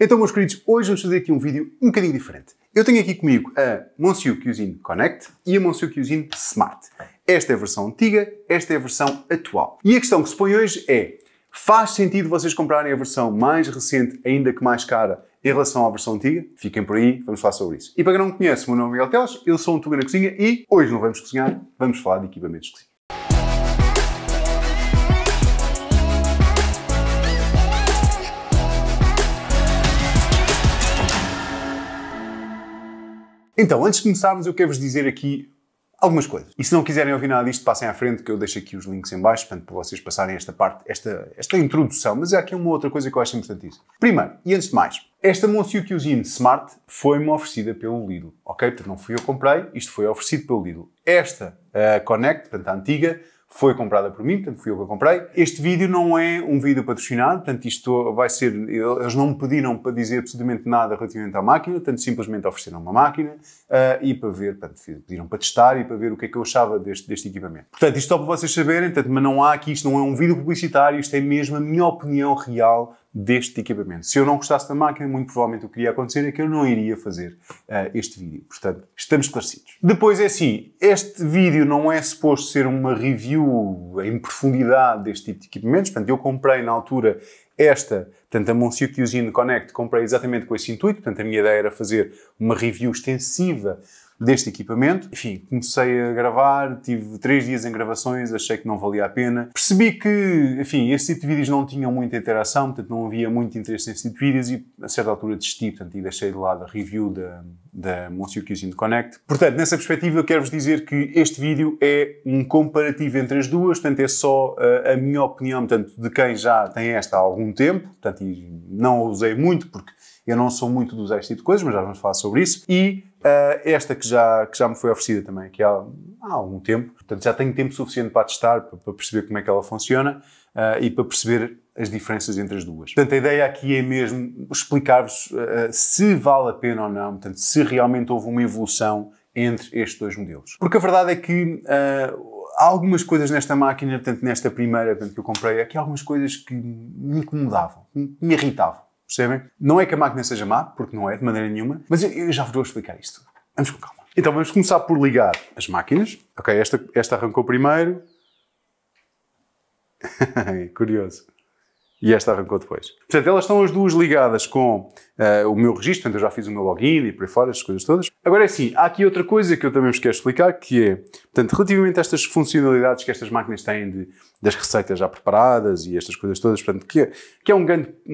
Então, meus queridos, hoje vamos fazer aqui um vídeo um bocadinho diferente. Eu tenho aqui comigo a Monsieur Cuisine Connect e a Monsieur Cuisine Smart. Esta é a versão antiga, esta é a versão atual. E a questão que se põe hoje é: faz sentido vocês comprarem a versão mais recente, ainda que mais cara, em relação à versão antiga? Fiquem por aí, vamos falar sobre isso. E para quem não me conhece, o meu nome é Miguel Teles, eu sou um Tuga na Cozinha e hoje não vamos cozinhar, vamos falar de equipamentos de cozinha. Então, antes de começarmos, eu quero vos dizer aqui algumas coisas. E se não quiserem ouvir nada disto, passem à frente, que eu deixo aqui os links em baixo, portanto, para vocês passarem esta parte, esta introdução. Mas há aqui uma outra coisa que eu acho importantíssima. Primeiro, e antes de mais, esta Monsieur Cuisine Smart foi-me oferecida pelo Lidl, ok? Portanto, não fui eu que comprei, isto foi oferecido pelo Lidl. Esta Connect, portanto, a antiga, foi comprada por mim, portanto, fui eu que a comprei. Este vídeo não é um vídeo patrocinado, portanto, isto vai ser... Eles não me pediram para dizer absolutamente nada relativamente à máquina, portanto, simplesmente ofereceram uma máquina e para ver, portanto, pediram para testar e para ver o que é que eu achava deste equipamento. Portanto, isto só para vocês saberem, portanto, mas não há aqui, isto não é um vídeo publicitário, isto é mesmo a minha opinião real deste equipamento. Se eu não gostasse da máquina, muito provavelmente o que iria acontecer é que eu não iria fazer este vídeo. Portanto, estamos esclarecidos. Depois é assim, este vídeo não é suposto ser uma review em profundidade deste tipo de equipamentos. Portanto, eu comprei na altura esta, portanto, a Monsieur Cuisine Connect, comprei exatamente com esse intuito. Portanto, a minha ideia era fazer uma review extensiva deste equipamento. Enfim, comecei a gravar, tive 3 dias em gravações, achei que não valia a pena. Percebi que, enfim, este tipo de vídeos não tinham muita interação, portanto não havia muito interesse neste tipo de vídeos e a certa altura desisti, portanto, e deixei de lado a review da Monsieur Cuisine Connect. Portanto, nessa perspectiva, eu quero-vos dizer que este vídeo é um comparativo entre as duas, portanto, é só a minha opinião, portanto, de quem já tem esta há algum tempo, portanto, e não a usei muito, porque eu não sou muito de usar este tipo de coisas, mas já vamos falar sobre isso. E esta que já me foi oferecida também aqui há algum tempo. Portanto, já tenho tempo suficiente para testar, para perceber como é que ela funciona e para perceber as diferenças entre as duas. Portanto, a ideia aqui é mesmo explicar-vos se vale a pena ou não, portanto, se realmente houve uma evolução entre estes dois modelos. Porque a verdade é que há algumas coisas nesta máquina, portanto, nesta primeira, portanto, que eu comprei, aqui há algumas coisas que me incomodavam, me irritavam. Percebem? Não é que a máquina seja má, porque não é, de maneira nenhuma, mas eu já vos vou explicar isto. Vamos com calma. Então, vamos começar por ligar as máquinas. Ok, esta arrancou primeiro. Curioso. E esta arrancou depois. Portanto, elas estão as duas ligadas com o meu registro, portanto, eu já fiz o meu login e por aí fora, as coisas todas. Agora é assim, há aqui outra coisa que eu também vos quero explicar, que é, portanto, relativamente a estas funcionalidades que estas máquinas têm das receitas já preparadas e estas coisas todas, portanto, que é um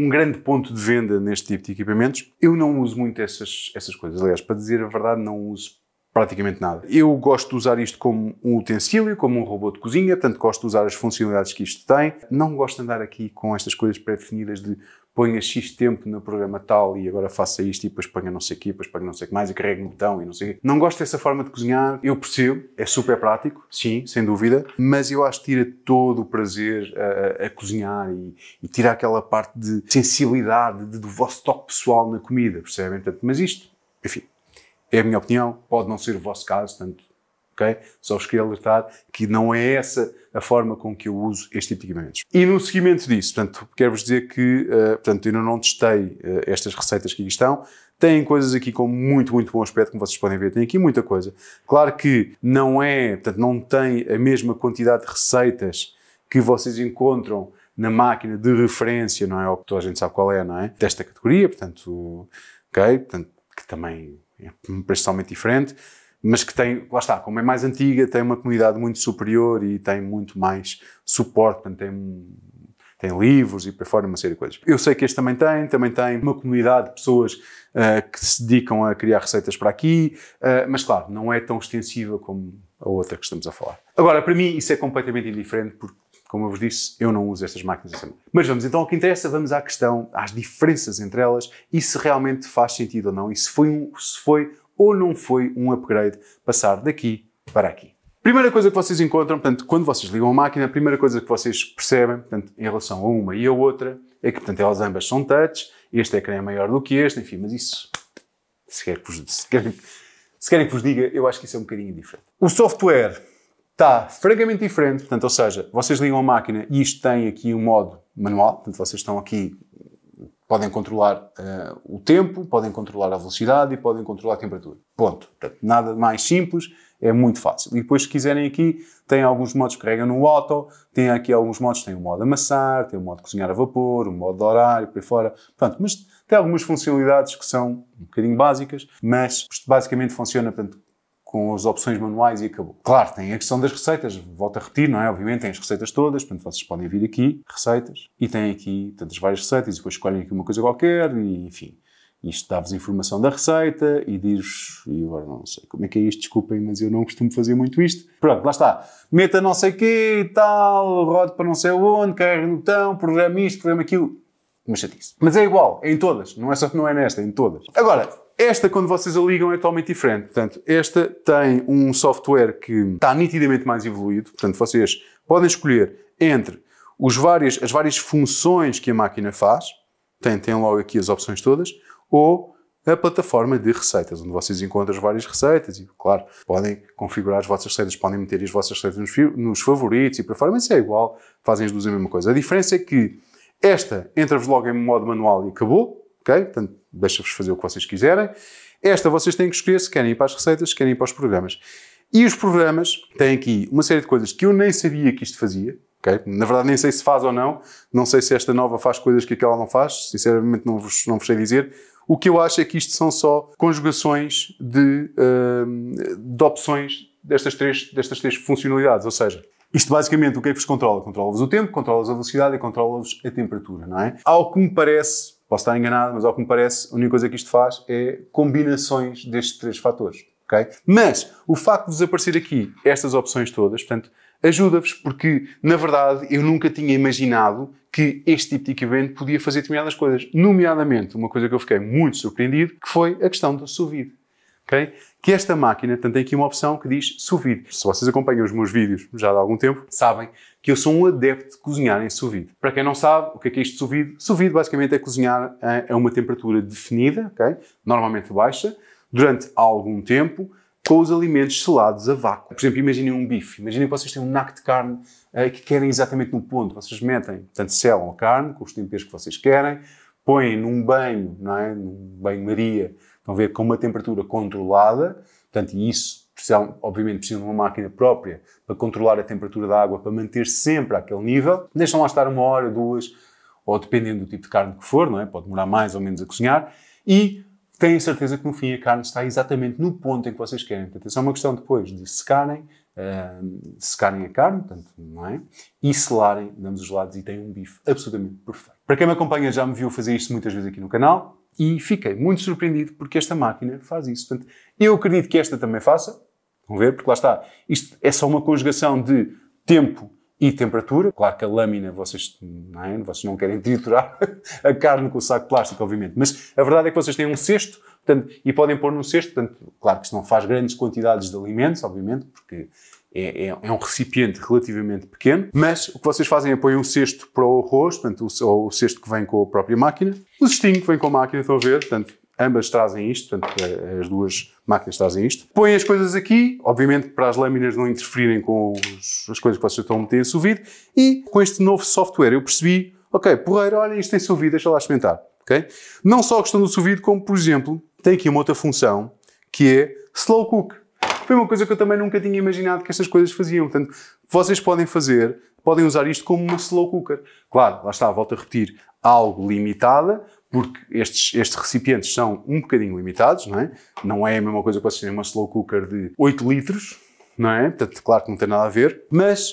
grande ponto de venda neste tipo de equipamentos, eu não uso muito essas coisas. Aliás, para dizer a verdade, não uso praticamente nada. Eu gosto de usar isto como um utensílio, como um robô de cozinha, portanto gosto de usar as funcionalidades que isto tem. Não gosto de andar aqui com estas coisas pré-definidas de ponha X tempo no programa tal e agora faça isto e depois ponha não sei o quê, depois ponha não sei o que mais e carregue no botão e não sei o quê. Não gosto dessa forma de cozinhar. Eu percebo, é super prático, sim, sem dúvida, mas eu acho que tira todo o prazer a cozinhar e tira aquela parte de sensibilidade do vosso toque pessoal na comida, percebem? Portanto, mas isto, enfim, é a minha opinião, pode não ser o vosso caso, tanto, ok? Só vos queria alertar que não é essa a forma com que eu uso este tipo de equipamentos. E no seguimento disso, portanto, quero-vos dizer que portanto, eu não testei estas receitas que aqui estão. Têm coisas aqui com muito, muito bom aspecto, como vocês podem ver. Tem aqui muita coisa. Claro que não é, portanto, não tem a mesma quantidade de receitas que vocês encontram na máquina de referência, não é? Ou que toda a gente sabe qual é, não é? Desta categoria, portanto, ok? Portanto, que também... é um preço totalmente diferente, mas que tem, lá está, como é mais antiga, tem uma comunidade muito superior e tem muito mais suporte, portanto, tem livros e por fora uma série de coisas. Eu sei que este também tem uma comunidade de pessoas que se dedicam a criar receitas para aqui, mas claro, não é tão extensiva como a outra que estamos a falar. Agora, para mim, isso é completamente indiferente, porque, como eu vos disse, eu não uso estas máquinas assim. Mas vamos então ao que interessa, vamos à questão, às diferenças entre elas e se realmente faz sentido ou não, e se foi ou não foi um upgrade passar daqui para aqui. Primeira coisa que vocês encontram, portanto, quando vocês ligam a máquina, a primeira coisa que vocês percebem, portanto, em relação a uma e a outra, é que, portanto, elas ambas são touch, este ecrã é maior do que este, enfim, mas isso, se querem que vos diga, eu acho que isso é um bocadinho diferente. O software está francamente diferente, portanto, ou seja, vocês ligam a máquina e isto tem aqui um modo manual, portanto, vocês estão aqui Podem controlar o tempo, podem controlar a velocidade e podem controlar a temperatura. Ponto. Portanto, nada mais simples, é muito fácil. E depois, se quiserem aqui, tem alguns modos que carregam no auto, tem aqui alguns modos, tem o modo amassar, tem o modo cozinhar a vapor, o modo de horário, por aí fora. Portanto, mas tem algumas funcionalidades que são um bocadinho básicas, mas basicamente funciona, portanto, com as opções manuais e acabou. Claro, tem a questão das receitas, volto a repetir, não é? Obviamente tem as receitas todas, portanto vocês podem vir aqui, receitas, e tem aqui tantas várias receitas, e depois escolhem aqui uma coisa qualquer, e enfim, isto dá-vos informação da receita, e diz-vos, e agora não sei como é que é isto, desculpem, mas eu não costumo fazer muito isto. Pronto, lá está, meta não sei o quê e tal, roda para não sei onde, carrega no botão, programa isto, programa aquilo, uma chatice. Mas é igual, é em todas, não é só que não é nesta, é em todas. Agora, esta, quando vocês a ligam, é totalmente diferente. Portanto, esta tem um software que está nitidamente mais evoluído. Portanto, vocês podem escolher entre as várias funções que a máquina faz. Tem logo aqui as opções todas. Ou a plataforma de receitas, onde vocês encontram as várias receitas. E, claro, podem configurar as vossas receitas. Podem meter as vossas receitas nos favoritos e para fora. Mas isso é igual. Fazem as duas a mesma coisa. A diferença é que esta entra-vos logo em modo manual e acabou. Ok? Portanto, deixa-vos fazer o que vocês quiserem. Esta vocês têm que escolher se querem ir para as receitas, se querem ir para os programas. E os programas têm aqui uma série de coisas que eu nem sabia que isto fazia. Okay? Na verdade, nem sei se faz ou não. Não sei se esta nova faz coisas que aquela não faz. Sinceramente, não vos sei dizer. O que eu acho é que isto são só conjugações de opções destas três funcionalidades. Ou seja, isto basicamente o que é que vos controla? Controla-vos o tempo, controla-vos a velocidade e controla-vos a temperatura, não é? Ao que me parece... Posso estar enganado, mas ao que me parece, a única coisa que isto faz é combinações destes três fatores, ok? Mas o facto de vos aparecer aqui estas opções todas, portanto, ajuda-vos porque, na verdade, eu nunca tinha imaginado que este tipo de equipamento podia fazer determinadas coisas. Nomeadamente, uma coisa que eu fiquei muito surpreendido, que foi a questão do sous vide, ok? Que esta máquina, portanto, tem aqui uma opção que diz sous vide. Se vocês acompanham os meus vídeos já há algum tempo, sabem que eu sou um adepto de cozinhar em sous vide. Para quem não sabe, o que é isto de sous vide? Sous vide, basicamente, é cozinhar a uma temperatura definida, okay? Normalmente baixa, durante algum tempo, com os alimentos selados a vácuo. Por exemplo, imaginem um bife. Imaginem que vocês têm um naco de carne que querem exatamente no ponto. Vocês metem, portanto, selam a carne com os temperos que vocês querem, põem num banho, não é? Num banho-maria, estão a ver, com uma temperatura controlada, portanto, e isso... obviamente precisam de uma máquina própria para controlar a temperatura da água, para manter sempre àquele nível. Deixam lá estar uma hora, duas, ou dependendo do tipo de carne que for, não é? Pode demorar mais ou menos a cozinhar. E têm a certeza que no fim a carne está exatamente no ponto em que vocês querem. Portanto, é só uma questão depois de secarem a carne, portanto, não é? E selarem de ambos os lados e têm um bife absolutamente perfeito. Para quem me acompanha já me viu fazer isto muitas vezes aqui no canal e fiquei muito surpreendido porque esta máquina faz isso. Portanto, eu acredito que esta também faça. Vão ver, porque lá está, isto é só uma conjugação de tempo e temperatura. Claro que a lâmina, vocês não querem triturar a carne com o saco de plástico, obviamente. Mas a verdade é que vocês têm um cesto, portanto, e podem pôr num cesto. Portanto, claro que isto não faz grandes quantidades de alimentos, obviamente, porque é um recipiente relativamente pequeno. Mas o que vocês fazem é põem um cesto para o arroz, portanto, o cesto que vem com a própria máquina. O cestinho que vem com a máquina, estão a ver, portanto, ambas trazem isto, portanto, as duas máquinas trazem isto. Põem as coisas aqui, obviamente para as lâminas não interferirem com as coisas que vocês estão a meter em sous vide. E com este novo software eu percebi, ok, porreiro, olha, isto tem sous vide, deixa lá experimentar, ok? Não só a questão do sous vide, como, por exemplo, tem aqui uma outra função, que é slow cook. Foi uma coisa que eu também nunca tinha imaginado que estas coisas faziam, portanto, vocês podem usar isto como uma slow cooker. Claro, lá está, volto a repetir, algo limitada, porque estes recipientes são um bocadinho limitados, não é? Não é a mesma coisa que vocês terem uma slow cooker de 8 litros, não é? Portanto, claro que não tem nada a ver, mas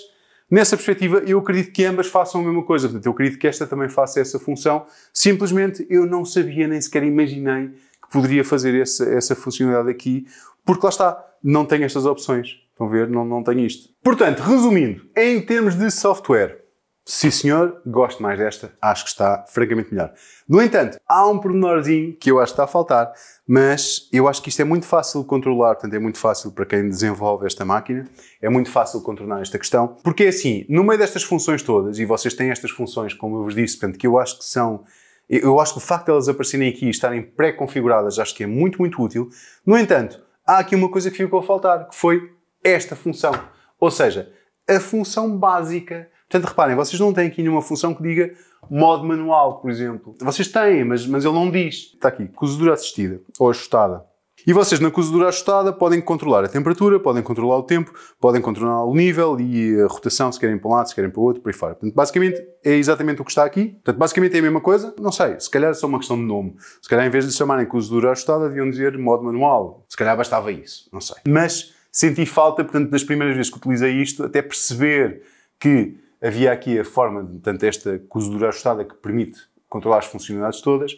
nessa perspectiva eu acredito que ambas façam a mesma coisa, portanto, eu acredito que esta também faça essa função, simplesmente eu não sabia, nem sequer imaginei que poderia fazer essa funcionalidade aqui, porque lá está, não tem estas opções, estão a ver? Não tem isto. Portanto, resumindo, em termos de software, sim senhor, gosto mais desta, acho que está francamente melhor. No entanto, há um pormenorzinho que eu acho que está a faltar, mas eu acho que isto é muito fácil de controlar, portanto é muito fácil para quem desenvolve esta máquina, é muito fácil contornar esta questão, porque é assim, no meio destas funções todas, e vocês têm estas funções, como eu vos disse, portanto, que eu acho que são... Eu acho que o facto de elas aparecerem aqui e estarem pré-configuradas, acho que é muito, muito útil. No entanto, há aqui uma coisa que ficou a faltar, que foi esta função, ou seja, a função básica. Portanto, reparem, vocês não têm aqui nenhuma função que diga Modo manual, por exemplo. Vocês têm, mas ele não diz. Está aqui, cozedura assistida ou ajustada. E vocês na cozedura ajustada podem controlar a temperatura, podem controlar o tempo, podem controlar o nível e a rotação, se querem para um lado, se querem para o outro, por aí fora. Portanto, basicamente é exatamente o que está aqui. Portanto, basicamente é a mesma coisa. Não sei, se calhar é só uma questão de nome. Se calhar em vez de chamarem cozedura ajustada deviam dizer modo manual. Se calhar bastava isso, não sei. Mas senti falta, portanto, das primeiras vezes que utilizei isto, até perceber que havia aqui a forma, portanto, esta cozedura ajustada que permite controlar as funcionalidades todas.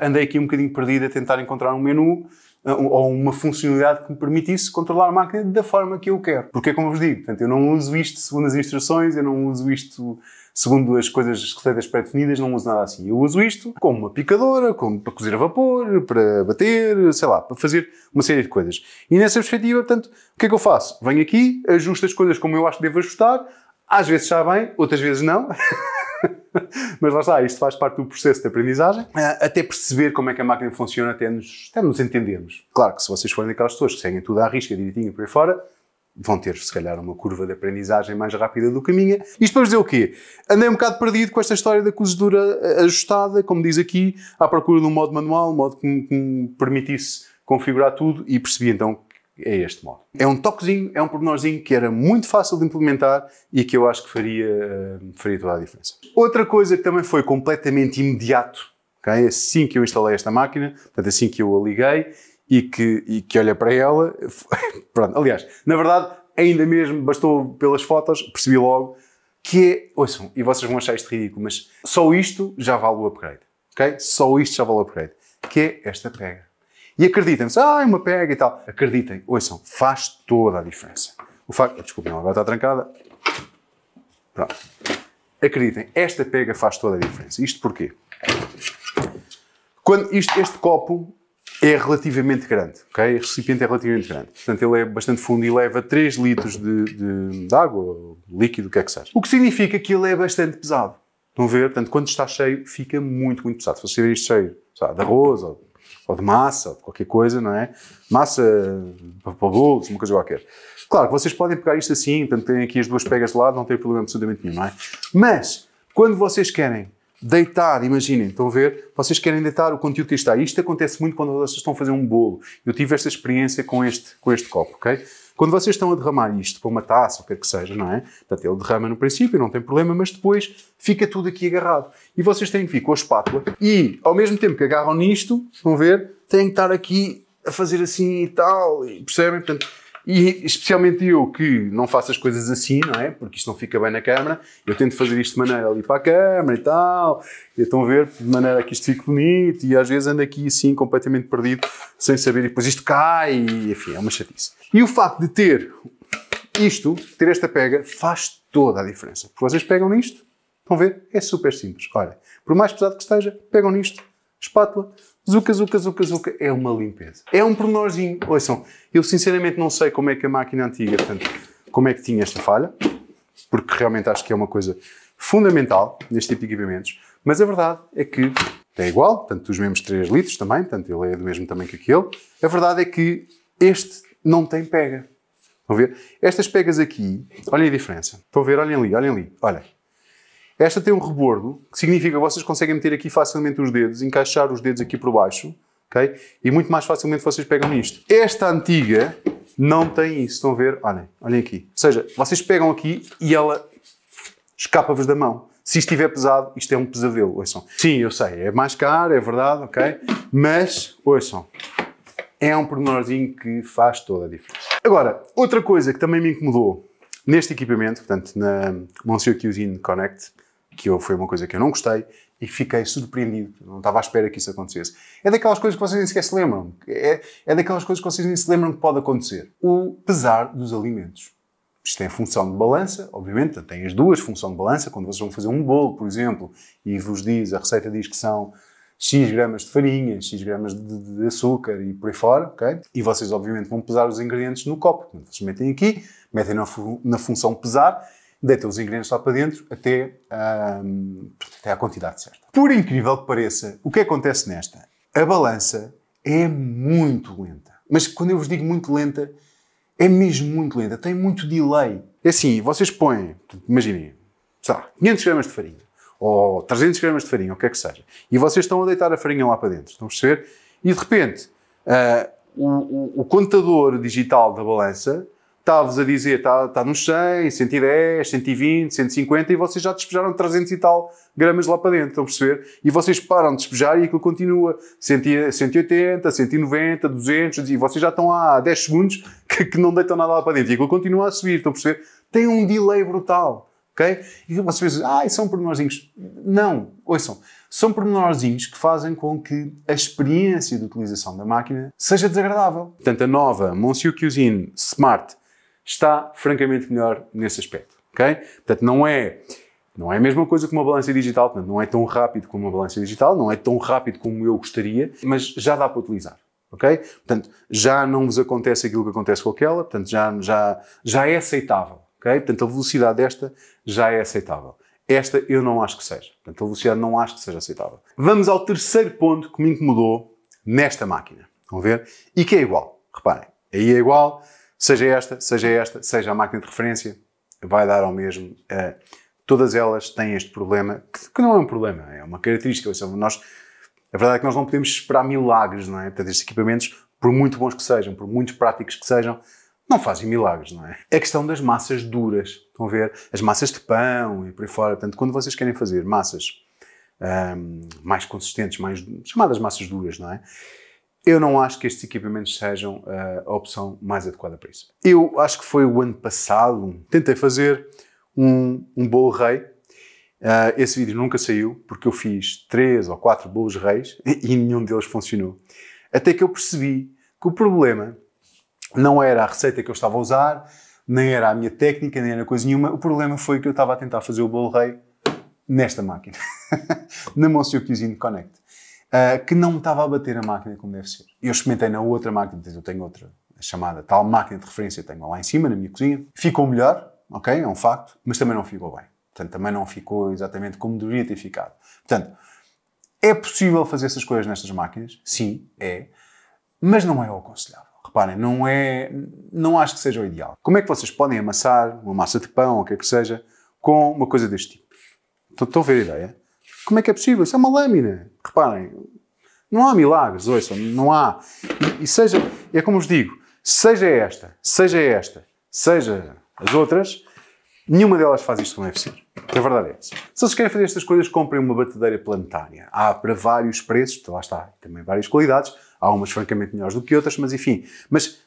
Andei aqui um bocadinho perdido a tentar encontrar um menu ou uma funcionalidade que me permitisse controlar a máquina da forma que eu quero. Porque é como eu vos digo, portanto, eu não uso isto segundo as instruções, eu não uso isto segundo as coisas, as receitas pré-definidas, não uso nada assim. Eu uso isto como uma picadora, como para cozer a vapor, para bater, sei lá, para fazer uma série de coisas. E nessa perspectiva, portanto, o que é que eu faço? Venho aqui, ajusto as coisas como eu acho que devo ajustar, às vezes está bem, outras vezes não. Mas lá está, isto faz parte do processo de aprendizagem, até perceber como é que a máquina funciona, até nos entendermos. Claro que se vocês forem daquelas pessoas que seguem tudo à risca, direitinho por aí fora, vão ter, se calhar, uma curva de aprendizagem mais rápida do que a minha. Isto para dizer o quê? Andei um bocado perdido com esta história da cozedura ajustada, como diz aqui, à procura de um modo manual, um modo que me permitisse configurar tudo, e percebi então que é este modo. É um toquezinho, é um pormenorzinho que era muito fácil de implementar e que eu acho que faria toda a diferença. Outra coisa que também foi completamente imediato, okay? Assim que eu instalei esta máquina, portanto, assim que eu a liguei, e que olha para ela, pronto, aliás, na verdade, ainda mesmo bastou pelas fotos, percebi logo que é, ouçam, e vocês vão achar isto ridículo, mas só isto já vale o upgrade, ok? Só isto já vale o upgrade, que é esta pega. E acreditem-se, é uma pega e tal. Acreditem, ouçam, faz toda a diferença. O facto, desculpem, agora está trancada. Pronto. Acreditem, esta pega faz toda a diferença. Isto porquê? Quando este copo é relativamente grande, ok? O recipiente é relativamente grande. Portanto, ele é bastante fundo e leva 3 litros de água, líquido, o que é que seja. O que significa que ele é bastante pesado. Estão a ver? Portanto, quando está cheio, fica muito, muito pesado. Se você ver isto cheio, sabe, de arroz ou de massa, ou de qualquer coisa, não é? Massa para bolos, uma coisa qualquer. Claro que vocês podem pegar isto assim, portanto, têm aqui as duas pegas de lado, não tem problema absolutamente nenhum, não é? Mas, quando vocês querem deitar, imaginem, estão a ver? Vocês querem deitar o conteúdo que está. Isto acontece muito quando vocês estão a fazer um bolo. Eu tive esta experiência com este copo, ok? Quando vocês estão a derramar isto para uma taça, ou o que é que seja, não é? Portanto, ele derrama no princípio, não tem problema, mas depois fica tudo aqui agarrado. E vocês têm que vir com a espátula e, ao mesmo tempo que agarram nisto, estão a ver? Têm que estar aqui a fazer assim e tal, percebem? Portanto, e especialmente eu que não faço as coisas assim, não é? Porque isto não fica bem na câmara. Eu tento fazer isto de maneira ali para a câmara e tal. E estão a ver de maneira que isto fique bonito. E às vezes ando aqui assim completamente perdido, sem saber. E depois isto cai. E, enfim, é uma chatice. E o facto de ter isto, ter esta pega, faz toda a diferença. Porque vocês pegam nisto, estão a ver? É super simples. Olha, por mais pesado que esteja, pegam nisto, espátula. Zuca, zuca, zuca, zuca. É uma limpeza. É um pormenorzinho. Ouçam, eu sinceramente não sei como é que a máquina antiga, portanto, como é que tinha esta falha, porque realmente acho que é uma coisa fundamental neste tipo de equipamentos, mas a verdade é que é igual, portanto, os mesmos 3 litros também, portanto, ele é do mesmo tamanho que aquele. A verdade é que este não tem pega. Estão a ver? Estas pegas aqui, olhem a diferença. Estão a ver? Olhem ali, olhem ali. Olhem. Esta tem um rebordo, que significa que vocês conseguem meter aqui facilmente os dedos, encaixar os dedos aqui por baixo, ok? E muito mais facilmente vocês pegam nisto. Esta antiga não tem isso, estão a ver? Olhem, olhem aqui. Ou seja, vocês pegam aqui e ela escapa-vos da mão. Se estiver pesado, isto é um pesadelo, ouçam. Sim, eu sei, é mais caro, é verdade, ok? Mas, ouçam, é um pormenorzinho que faz toda a diferença. Agora, outra coisa que também me incomodou neste equipamento, portanto, na Monsieur Cuisine Connect, foi uma coisa que eu não gostei e fiquei surpreendido, não estava à espera que isso acontecesse. É daquelas coisas que vocês nem sequer se lembram, é daquelas coisas que vocês nem se lembram que pode acontecer. O pesar dos alimentos. Isto tem a função de balança, obviamente, tem as duas funções de balança, quando vocês vão fazer um bolo, por exemplo, e vos diz, a receita diz que são X gramas de farinha, X gramas de açúcar e por aí fora, ok? E vocês, obviamente, vão pesar os ingredientes no copo. Então, vocês metem aqui, metem na função pesar, deitam os ingredientes lá para dentro até à quantidade certa. Por incrível que pareça, o que acontece nesta? A balança é muito lenta. Mas quando eu vos digo muito lenta, é mesmo muito lenta. Tem muito delay. É assim, vocês põem, imaginem, sei lá, 500 gramas de farinha, ou 300 gramas de farinha, ou o que é que seja, e vocês estão a deitar a farinha lá para dentro, estão a perceber? E de repente, o contador digital da balança está-vos a dizer, está nos 100, 110, 120, 150 e vocês já despejaram 300 e tal gramas lá para dentro, estão a perceber? E vocês param de despejar e aquilo continua 180, 190, 200 e vocês já estão há 10 segundos que não deitam nada lá para dentro e aquilo continua a subir, estão a perceber? Tem um delay brutal, ok? E vocês dizem, são pormenorzinhos. Não, ouçam, são pormenorzinhos que fazem com que a experiência de utilização da máquina seja desagradável. Portanto, a nova Monsieur Cuisine Smart está francamente melhor nesse aspecto, ok? Portanto, não é a mesma coisa que uma balança digital, portanto, não é tão rápido como uma balança digital, não é tão rápido como eu gostaria, mas já dá para utilizar, ok? Portanto, já não vos acontece aquilo que acontece com aquela, portanto, já é aceitável, ok? Portanto, a velocidade desta já é aceitável. Esta eu não acho que seja. Portanto, a velocidade não acho que seja aceitável. Vamos ao terceiro ponto que me incomodou nesta máquina, vão ver? E que é igual, reparem, aí é igual. Seja esta, seja esta, seja a máquina de referência, vai dar ao mesmo. Todas elas têm este problema, que não é um problema, é uma característica. Ou seja, a verdade é que nós não podemos esperar milagres, não é? Portanto, estes equipamentos, por muito bons que sejam, por muito práticos que sejam, não fazem milagres, não é? É a questão das massas duras, estão a ver? As massas de pão e por aí fora. Portanto, quando vocês querem fazer massas mais consistentes, mais chamadas massas duras, não é? Eu não acho que estes equipamentos sejam a opção mais adequada para isso. Eu acho que foi o ano passado, tentei fazer um bolo rei. Esse vídeo nunca saiu, porque eu fiz 3 ou 4 bolos reis e nenhum deles funcionou. Até que eu percebi que o problema não era a receita que eu estava a usar, nem era a minha técnica, nem era coisa nenhuma. O problema foi que eu estava a tentar fazer o bolo rei nesta máquina, na Monsieur Cuisine Connect. Que não me estava a bater a máquina como deve ser. Eu experimentei na outra máquina, eu tenho outra chamada tal máquina de referência, tenho lá em cima na minha cozinha. Ficou melhor, ok, é um facto, mas também não ficou bem. Portanto, também não ficou exatamente como deveria ter ficado. Portanto, é possível fazer essas coisas nestas máquinas? Sim, é, mas não é o aconselhável. Reparem, não acho que seja o ideal. Como é que vocês podem amassar uma massa de pão, ou o que é que seja, com uma coisa deste tipo? Estão a ver a ideia? Como é que é possível? Isso é uma lâmina. Reparem, não há milagres, ouçam, não há. E seja, é como vos digo, seja esta, seja esta, seja as outras, nenhuma delas faz isto como deve ser. A verdade é essa. Se vocês querem fazer estas coisas, comprem uma batedeira planetária. Há para vários preços, lá está, também várias qualidades. Há umas francamente melhores do que outras, mas enfim. Mas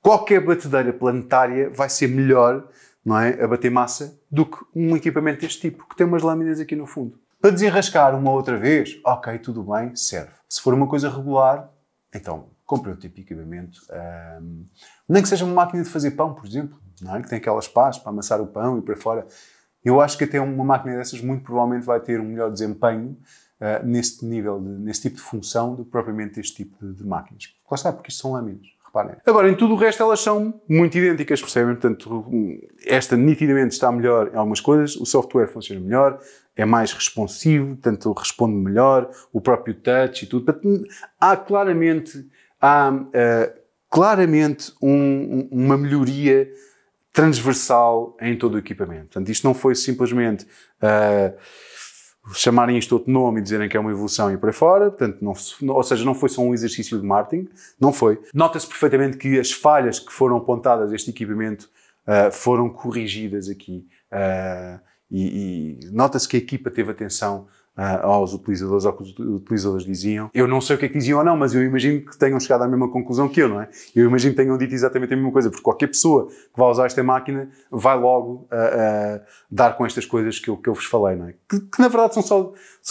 qualquer batedeira planetária vai ser melhor, não é, a bater massa do que um equipamento deste tipo, que tem umas lâminas aqui no fundo. Para desenrascar uma outra vez, ok, tudo bem, serve. Se for uma coisa regular, então compre outro tipo de equipamento. Nem que seja uma máquina de fazer pão, por exemplo, não é? Que tem aquelas pás para amassar o pão e para fora. Eu acho que até uma máquina dessas muito provavelmente vai ter um melhor desempenho nesse tipo de função do que propriamente este tipo de máquinas. Lá está, porque isto são lâminas, reparem. Agora, em tudo o resto elas são muito idênticas, percebem? Portanto, esta nitidamente está melhor em algumas coisas, o software funciona melhor, é mais responsivo, portanto responde melhor, o próprio touch e tudo. Portanto, há claramente uma melhoria transversal em todo o equipamento. Portanto, isto não foi simplesmente chamarem isto outro nome e dizerem que é uma evolução e por aí fora. Portanto, ou seja, não foi só um exercício de marketing, não foi. Nota-se perfeitamente que as falhas que foram apontadas deste equipamento foram corrigidas aqui. E nota-se que a equipa teve atenção aos utilizadores, ao que os utilizadores diziam. Eu não sei o que é que diziam ou não, mas eu imagino que tenham chegado à mesma conclusão que eu, não é? Eu imagino que tenham dito exatamente a mesma coisa, porque qualquer pessoa que vá usar esta máquina vai logo dar com estas coisas que eu vos falei, não é? Que na verdade são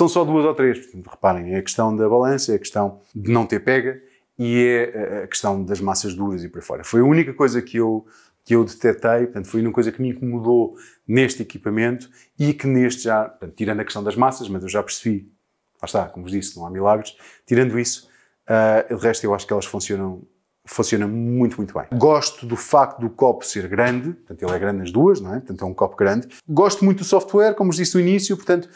só 2 ou 3. Portanto, reparem, é a questão da balança, é a questão de não ter pega e é a questão das massas duras e por aí fora. Foi a única coisa que eu detetei, portanto, foi uma coisa que me incomodou neste equipamento e que neste já, portanto, tirando a questão das massas, mas eu já percebi, lá está, como vos disse, não há milagres, tirando isso, o resto eu acho que elas funcionam muito, muito bem. Gosto do facto do copo ser grande, portanto, ele é grande nas duas, não é? Portanto, é um copo grande. Gosto muito do software, como vos disse no início, portanto,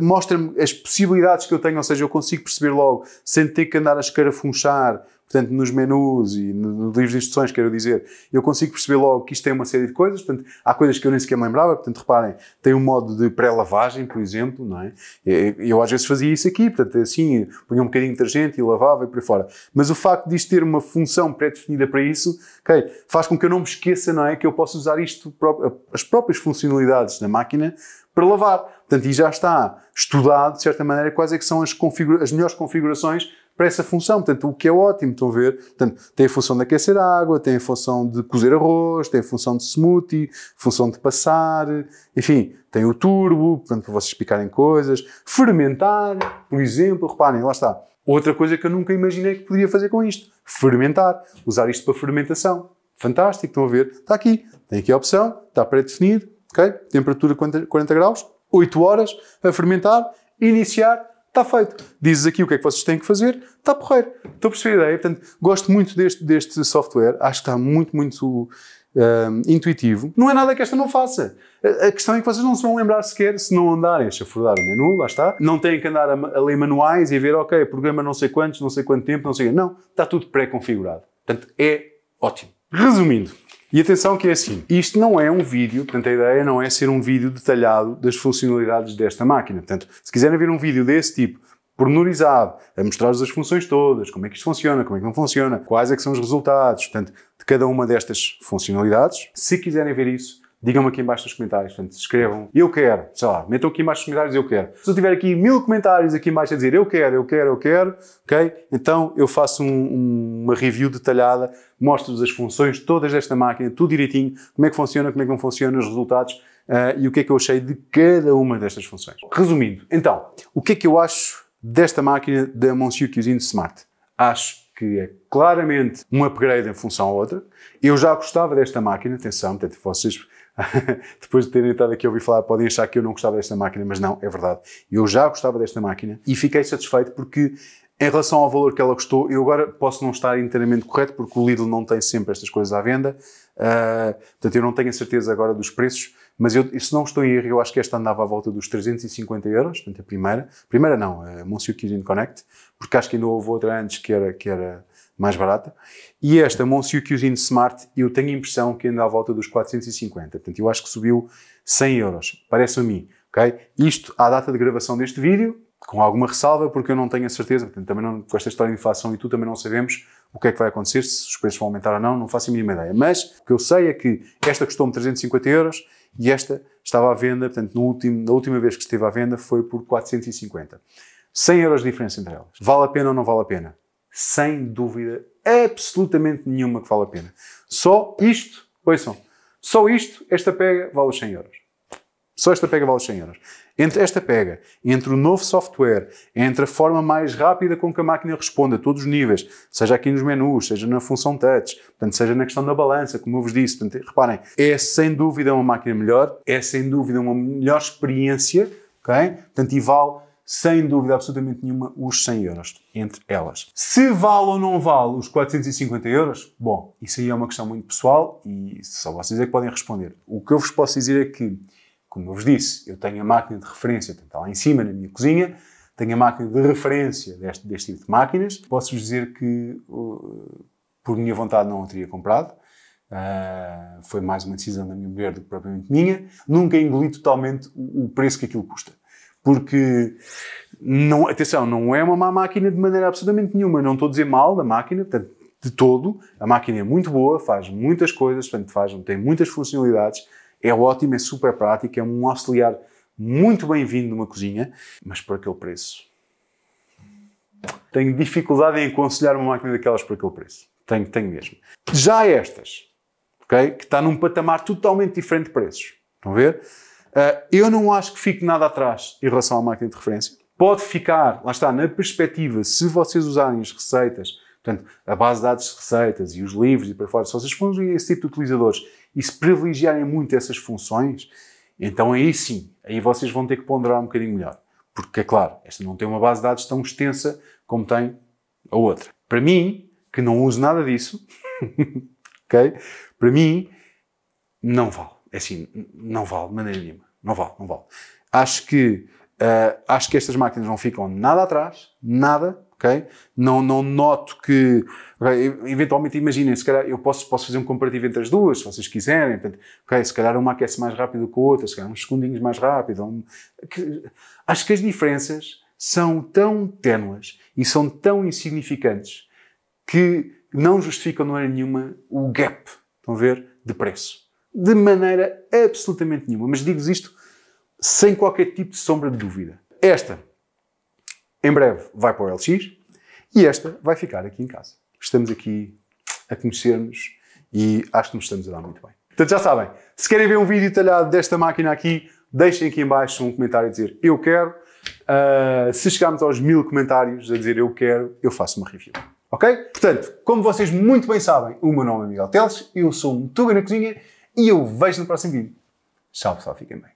mostra-me as possibilidades que eu tenho, ou seja, eu consigo perceber logo, sem ter que andar a escarafunchar. portanto, nos menus e no livro de instruções, quero dizer, eu consigo perceber logo que isto tem uma série de coisas, portanto, há coisas que eu nem sequer me lembrava, portanto, reparem, tem um modo de pré-lavagem, por exemplo, não é? Eu às vezes fazia isso aqui, portanto, assim, punha um bocadinho de detergente e lavava e por aí fora. Mas o facto disto ter uma função pré-definida para isso, okay, faz com que eu não me esqueça, não é? Que eu posso usar isto, as próprias funcionalidades da máquina, para lavar. Portanto, e já está estudado, de certa maneira, quais é que são as melhores configurações para essa função, portanto, o que é ótimo, estão a ver, portanto, tem a função de aquecer água, tem a função de cozer arroz, tem a função de smoothie, função de passar, enfim, tem o turbo, portanto, para vocês picarem coisas, fermentar, por exemplo, reparem, lá está, outra coisa que eu nunca imaginei que podia fazer com isto, fermentar, usar isto para fermentação, fantástico, estão a ver, está aqui, tem aqui a opção, está pré-definido, ok, temperatura 40 graus, 8 horas, a fermentar, iniciar, está feito. Dizes aqui o que é que vocês têm que fazer, está porreiro. Estou a perceber a ideia. Portanto, gosto muito deste software. Acho que está muito, muito intuitivo. Não é nada que esta não faça. A questão é que vocês não se vão lembrar sequer se não andarem a chafurdar o menu, lá está. Não têm que andar a ler manuais e a ver, ok, programa não sei quantos, não sei quanto tempo, não sei. Não, está tudo pré-configurado. Portanto, é ótimo. Resumindo, e atenção que é assim, isto não é um vídeo, portanto a ideia não é ser um vídeo detalhado das funcionalidades desta máquina. Portanto, se quiserem ver um vídeo desse tipo, pormenorizado, a mostrar-vos as funções todas, como é que isto funciona, como é que não funciona, quais é que são os resultados, portanto, de cada uma destas funcionalidades, se quiserem ver isso, digam-me aqui em baixo nos comentários, portanto, escrevam, eu quero, sei lá, metam aqui em baixo nos comentários, eu quero. Se eu tiver aqui 1000 comentários aqui em baixo a dizer, eu quero, eu quero, eu quero, ok? Então, eu faço uma review detalhada, mostro-vos as funções todas desta máquina, tudo direitinho, como é que funciona, como é que não funciona, os resultados e o que é que eu achei de cada uma destas funções. Resumindo, então, o que é que eu acho desta máquina da Monsieur Cuisine Smart? Acho que é claramente um upgrade em função a outra. Eu já gostava desta máquina, atenção, portanto, vocês... depois de terem estado aqui a ouvir falar, podem achar que eu não gostava desta máquina, mas não, é verdade. Eu já gostava desta máquina e fiquei satisfeito porque, em relação ao valor que ela custou, eu agora posso não estar inteiramente correto, porque o Lidl não tem sempre estas coisas à venda, portanto eu não tenho a certeza agora dos preços, mas eu, se não estou em erro, eu acho que esta andava à volta dos 350 euros, portanto a primeira não, a Monsieur Cuisine Connect, porque acho que ainda houve outra antes que era mais barata, e esta Monsieur Cuisine Smart, eu tenho a impressão que anda à volta dos 450, portanto eu acho que subiu 100 euros, parece-me a mim, ok? Isto à data de gravação deste vídeo, com alguma ressalva, porque eu não tenho a certeza, portanto também não, com esta história de inflação e tudo, também não sabemos o que é que vai acontecer, se os preços vão aumentar ou não, não faço a mínima ideia, mas o que eu sei é que esta custou-me 350 euros e esta estava à venda, portanto na última vez que esteve à venda foi por 450. 100 euros de diferença entre elas. Vale a pena ou não vale a pena? Sem dúvida absolutamente nenhuma que vale a pena. Só isto, ouçam, só isto, esta pega vale os 100 euros. Só esta pega vale os 100 euros. Entre esta pega, entre o novo software, entre a forma mais rápida com que a máquina responde a todos os níveis, seja aqui nos menus, seja na função touch, portanto, seja na questão da balança, como eu vos disse, portanto, reparem, é sem dúvida uma máquina melhor, é sem dúvida uma melhor experiência, ok? Portanto, e vale sem dúvida absolutamente nenhuma os 100 euros entre elas. Se vale ou não vale os 450 euros? Bom, isso aí é uma questão muito pessoal e só vocês é que podem responder. O que eu vos posso dizer é que, como eu vos disse, eu tenho a máquina de referência, está lá em cima na minha cozinha, tenho a máquina de referência deste tipo de máquinas. Posso-vos dizer que, por minha vontade, não a teria comprado. Foi mais uma decisão da minha mulher do que propriamente minha. Nunca engoli totalmente o preço que aquilo custa. Porque, não, atenção, não é uma má máquina de maneira absolutamente nenhuma. Não estou a dizer mal da máquina, portanto, de todo. A máquina é muito boa, faz muitas coisas, portanto, tem muitas funcionalidades. É ótimo, é super prático, é um auxiliar muito bem-vindo numa cozinha, mas por aquele preço. Tenho dificuldade em aconselhar uma máquina daquelas por aquele preço. Tenho mesmo. Já estas, okay, que está num patamar totalmente diferente de preços. Estão a ver? Eu não acho que fique nada atrás em relação à máquina de referência. Pode ficar, lá está, na perspectiva, se vocês usarem as receitas, portanto, a base de dados de receitas e os livros e para fora, se vocês forem esse tipo de utilizadores e se privilegiarem muito essas funções, então aí sim, aí vocês vão ter que ponderar um bocadinho melhor. Porque, é claro, esta não tem uma base de dados tão extensa como tem a outra. Para mim, que não uso nada disso, okay? Para mim, não vale. É assim, não vale de maneira nenhuma. Não vale, não vale. Acho que Acho que estas máquinas não ficam nada atrás, nada, ok? Não noto que... Okay, eventualmente, imaginem, se calhar eu posso fazer um comparativo entre as duas, se vocês quiserem. Portanto, okay, se calhar uma aquece mais rápido que a outra, se calhar uns segundinhos mais rápido. Acho que as diferenças são tão ténuas e são tão insignificantes que não justificam, não é nenhuma, o gap, estão a ver, de preço. De maneira absolutamente nenhuma. Mas digo-vos isto sem qualquer tipo de sombra de dúvida. Esta, em breve, vai para o LX e esta vai ficar aqui em casa. Estamos aqui a conhecermos e acho que nos estamos a dar muito bem. Portanto, já sabem, se querem ver um vídeo detalhado desta máquina aqui, deixem aqui em baixo um comentário a dizer eu quero. Se chegarmos aos 1000 comentários a dizer eu quero, eu faço uma review. Ok? Portanto, como vocês muito bem sabem, o meu nome é Miguel Teles, eu sou um Tuga na Cozinha e eu vejo no próximo vídeo. Tchau, pessoal, fiquem bem.